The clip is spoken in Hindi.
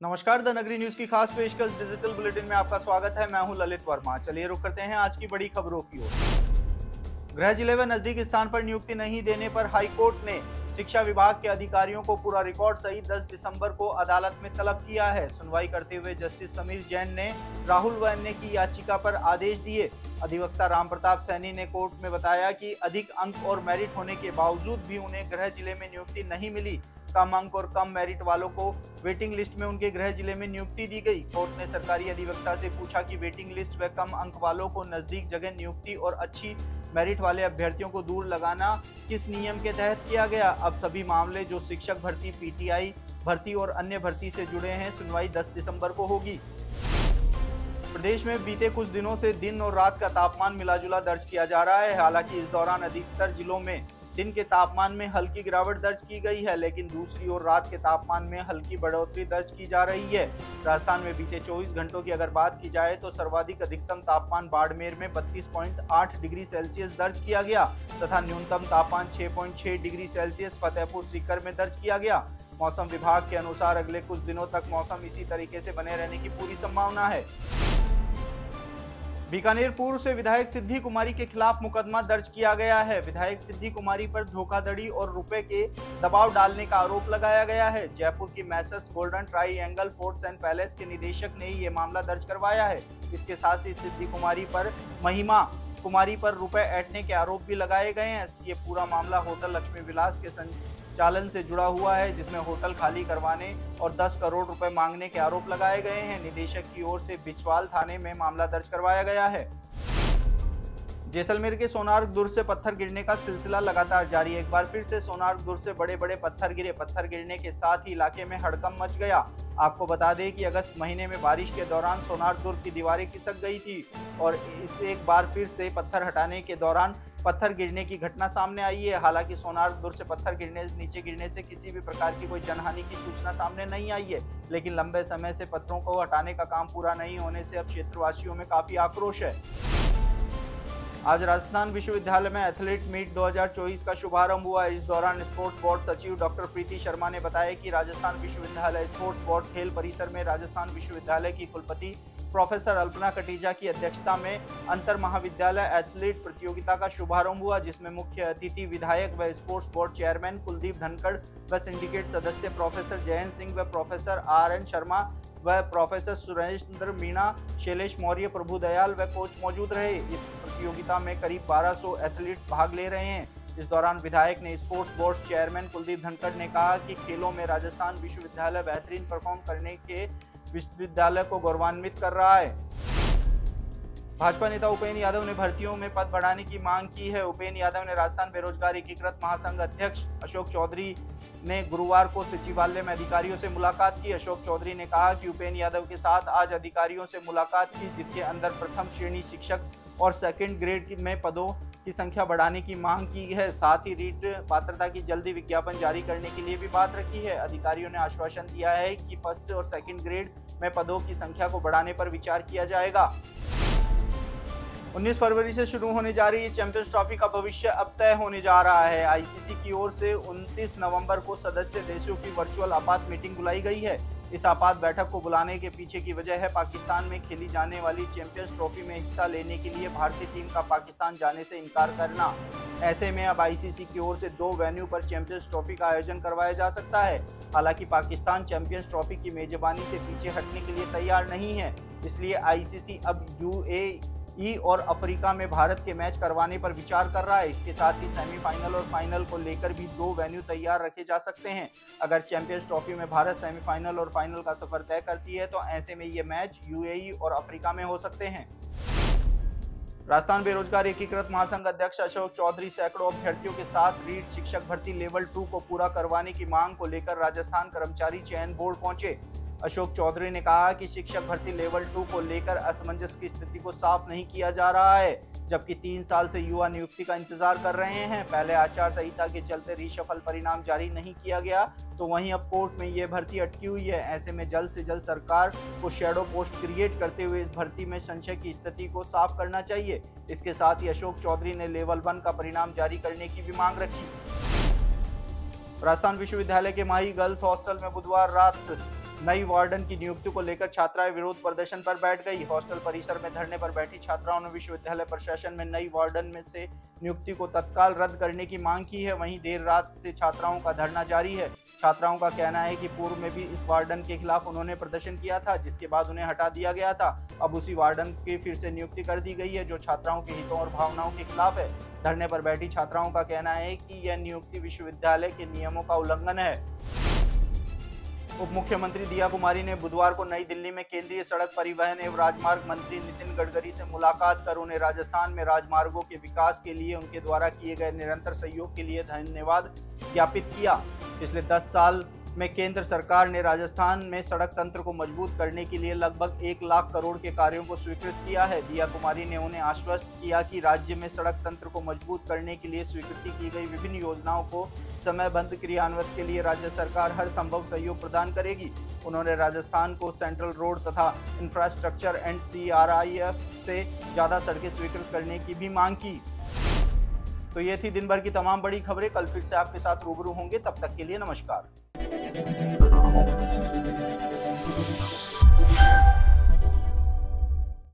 नमस्कार, द नगरी न्यूज की खास पेशकश डिजिटल बुलेटिन में आपका स्वागत है। मैं हूं ललित वर्मा। चलिए रुक करते हैं आज की बड़ी खबरों की ओर। गृह जिले व नजदीक स्थान पर नियुक्ति नहीं देने पर हाईकोर्ट ने शिक्षा विभाग के अधिकारियों को पूरा रिकॉर्ड सहित 10 दिसंबर को अदालत में तलब किया है। सुनवाई करते हुए जस्टिस समीर जैन ने राहुल वन्य की याचिका पर आदेश दिए। अधिवक्ता रामप्रताप सैनी ने कोर्ट में बताया कि अधिक अंक और मेरिट होने के बावजूद भी उन्हें गृह जिले में नियुक्ति नहीं मिली। कम अंक और कम मेरिट वालों को वेटिंग लिस्ट में उनके गृह जिले में नियुक्ति दी गई। कोर्ट ने सरकारी अधिवक्ता से पूछा कि वेटिंग लिस्ट व कम अंक वालों को नजदीक जगह नियुक्ति और अच्छी मेरिट वाले अभ्यर्थियों को दूर लगाना किस नियम के तहत किया गया। अब सभी मामले जो शिक्षक भर्ती, पीटीआई भर्ती और अन्य भर्ती से जुड़े हैं, सुनवाई 10 दिसंबर को होगी। प्रदेश में बीते कुछ दिनों से दिन और रात का तापमान मिलाजुला दर्ज किया जा रहा है। हालांकि इस दौरान अधिकतर जिलों में दिन के तापमान में हल्की गिरावट दर्ज की गई है, लेकिन दूसरी ओर रात के तापमान में हल्की बढ़ोतरी दर्ज की जा रही है। राजस्थान में बीते 24 घंटों की अगर बात की जाए तो सर्वाधिक अधिकतम तापमान बाड़मेर में 32.8 डिग्री सेल्सियस दर्ज किया गया तथा न्यूनतम तापमान 6.6 डिग्री सेल्सियस फतेहपुर सीकर में दर्ज किया गया। मौसम विभाग के अनुसार अगले कुछ दिनों तक मौसम इसी तरीके से बने रहने की पूरी संभावना है। बीकानेर पूर्व से विधायक सिद्धि कुमारी के खिलाफ मुकदमा दर्ज किया गया है। विधायक सिद्धि कुमारी पर धोखाधड़ी और रुपए के दबाव डालने का आरोप लगाया गया है। जयपुर की messrs Golden Triangle Forts and Palace के निदेशक ने ये मामला दर्ज करवाया है। इसके साथ ही सिद्धि कुमारी पर महिमा कुमारी पर रुपए ऐंठने के आरोप भी लगाए गए हैं। ये पूरा मामला होटल लक्ष्मी विलास के संचालन से जुड़ा हुआ है, जिसमें होटल खाली करवाने और 10 करोड़ रुपए मांगने के आरोप लगाए गए हैं। निदेशक की ओर से बिछवाल थाने में मामला दर्ज करवाया गया है। जैसलमेर के सोनार दुर्ग से पत्थर गिरने का सिलसिला लगातार जारी है। एक बार फिर से सोनार दुर्ग से बड़े बड़े पत्थर गिरे। पत्थर गिरने के साथ ही इलाके में हड़कंप मच गया। आपको बता दें कि अगस्त महीने में बारिश के दौरान सोनार दुर्ग की दीवारें खिसक गई थी और इस एक बार फिर से पत्थर हटाने के दौरान पत्थर गिरने की घटना सामने आई है। हालांकि सोनार दुर्ग से पत्थर गिरने नीचे गिरने से किसी भी प्रकार की कोई जनहानि की सूचना सामने नहीं आई है, लेकिन लंबे समय से पत्थरों को हटाने का काम पूरा नहीं होने से अब क्षेत्रवासियों में काफ़ी आक्रोश है। आज राजस्थान विश्वविद्यालय में एथलीट मीट 2024 का शुभारंभ हुआ। इस दौरान स्पोर्ट्स बोर्ड सचिव डॉक्टर प्रीति शर्मा ने बताया कि राजस्थान विश्वविद्यालय स्पोर्ट्स बोर्ड खेल परिसर में राजस्थान विश्वविद्यालय की कुलपति प्रोफेसर अल्पना कटीजा की अध्यक्षता में अंतर महाविद्यालय एथलीट प्रतियोगिता का शुभारंभ हुआ, जिसमें मुख्य अतिथि विधायक व sports board chairman Kuldeep Dhankhar व सिंडिकेट सदस्य प्रोफेसर जयंत सिंह व प्रोफेसर आर.एन. शर्मा व प्रोफेसर सुरेश मीणा, शैलेश मौर्य, प्रभुदयाल व कोच मौजूद रहे। इस प्रतियोगिता में करीब 1200 एथलीट भाग ले रहे हैं। इस दौरान विधायक ने sports board chairman Kuldeep Dhankhar ने कहा कि खेलों में राजस्थान विश्वविद्यालय बेहतरीन परफॉर्म करने के विश्वविद्यालय को गौरवान्वित कर रहा है। भाजपा नेता उपेंद्र यादव ने भर्तियों में पद बढ़ाने की मांग की है। उपेंद्र यादव ने राजस्थान बेरोजगार एकीकृत महासंघ अध्यक्ष अशोक चौधरी ने गुरुवार को सचिवालय में अधिकारियों से मुलाकात की। अशोक चौधरी ने कहा कि उपेंद्र यादव के साथ आज अधिकारियों से मुलाकात की, जिसके अंदर प्रथम श्रेणी शिक्षक और सेकेंड ग्रेड में पदों की संख्या बढ़ाने की मांग की है। साथ ही रीट पात्रता की जल्दी विज्ञापन जारी करने के लिए भी बात रखी है। अधिकारियों ने आश्वासन दिया है कि फर्स्ट और सेकेंड ग्रेड में पदों की संख्या को बढ़ाने पर विचार किया जाएगा। 19 फरवरी से शुरू होने जा रही चैंपियंस ट्रॉफी का भविष्य अब तय होने जा रहा है। आईसीसी की ओर से 29 नवंबर को सदस्य देशों की वर्चुअल आपात मीटिंग बुलाई गई है। इस आपात बैठक को बुलाने के पीछे की वजह है पाकिस्तान में खेली जाने वाली चैंपियंस ट्रॉफी में हिस्सा लेने के लिए भारतीय टीम का पाकिस्तान जाने से इनकार करना। ऐसे में अब आईसीसी की ओर से 2 वेन्यू पर चैंपियंस ट्रॉफी का आयोजन करवाया जा सकता है। हालांकि पाकिस्तान चैंपियंस ट्रॉफी की मेजबानी से पीछे हटने के लिए तैयार नहीं है, इसलिए आईसीसी अब UAE और अफ्रीका में भारत के मैच करवाने पर विचार कर रहा है। इसके साथ ही सेमीफाइनल और फाइनल को लेकर भी 2 वेन्यू तैयार रखे जा सकते हैं। अगर चैंपियंस ट्रॉफी में भारत सेमीफाइनल और फाइनल का सफर तय करती है तो ऐसे में ये मैच UAE और अफ्रीका में हो सकते हैं। राजस्थान बेरोजगार एकीकृत महासंघ अध्यक्ष अशोक चौधरी सैकड़ों अभ्यर्थियों के साथ रीट शिक्षक भर्ती लेवल 2 को पूरा करवाने की मांग को लेकर राजस्थान कर्मचारी चयन बोर्ड पहुंचे। अशोक चौधरी ने कहा कि शिक्षक भर्ती लेवल 2 को लेकर असमंजस की स्थिति को साफ नहीं किया जा रहा है, जबकि 3 साल से युवा नियुक्ति का इंतजार कर रहे हैं। पहले आचार संहिता के चलते रीशफल परिणाम जारी नहीं किया गया, तो वहीं अब कोर्ट में ये भर्ती अटकी हुई है। ऐसे में जल्द से जल्द सरकार को शेडो पोस्ट क्रिएट करते हुए इस भर्ती में संशय की स्थिति को साफ करना चाहिए। इसके साथ ही अशोक चौधरी ने लेवल 1 का परिणाम जारी करने की भी मांग रखी। राजस्थान विश्वविद्यालय के माही गर्ल्स हॉस्टल में बुधवार रात नई वार्डन की नियुक्ति को लेकर छात्राएं विरोध प्रदर्शन पर बैठ गई। हॉस्टल परिसर में धरने पर बैठी छात्राओं ने विश्वविद्यालय प्रशासन में नई वार्डन में से नियुक्ति को तत्काल रद्द करने की मांग की है। वहीं देर रात से छात्राओं का धरना जारी है। छात्राओं का कहना है कि पूर्व में भी इस वार्डन के खिलाफ उन्होंने प्रदर्शन किया था, जिसके बाद उन्हें हटा दिया गया था। अब उसी वार्डन की फिर से नियुक्ति कर दी गई है, जो छात्राओं के हितों और भावनाओं के खिलाफ है। धरने पर बैठी छात्राओं का कहना है कि यह नियुक्ति विश्वविद्यालय के नियमों का उल्लंघन है। उप मुख्यमंत्री दिया कुमारी ने बुधवार को नई दिल्ली में केंद्रीय सड़क परिवहन एवं राजमार्ग मंत्री नितिन गडकरी से मुलाकात कर उन्हें राजस्थान में राजमार्गों के विकास के लिए उनके द्वारा किए गए निरंतर सहयोग के लिए धन्यवाद ज्ञापित किया। पिछले 10 साल में केंद्र सरकार ने राजस्थान में सड़क तंत्र को मजबूत करने के लिए लगभग 1 लाख करोड़ के कार्यों को स्वीकृत किया है। दिया कुमारी ने उन्हें आश्वस्त किया कि राज्य में सड़क तंत्र को मजबूत करने के लिए स्वीकृति की गई विभिन्न योजनाओं को समयबद्ध क्रियान्वयन के लिए राज्य सरकार हर संभव सहयोग प्रदान करेगी। उन्होंने राजस्थान को सेंट्रल रोड तथा इंफ्रास्ट्रक्चर एंड CRIF से ज़्यादा सड़कें स्वीकृत करने की भी मांग की। तो ये थी दिन भर की तमाम बड़ी खबरें। कल फिर से आपके साथ रूबरू होंगे, तब तक के लिए नमस्कार।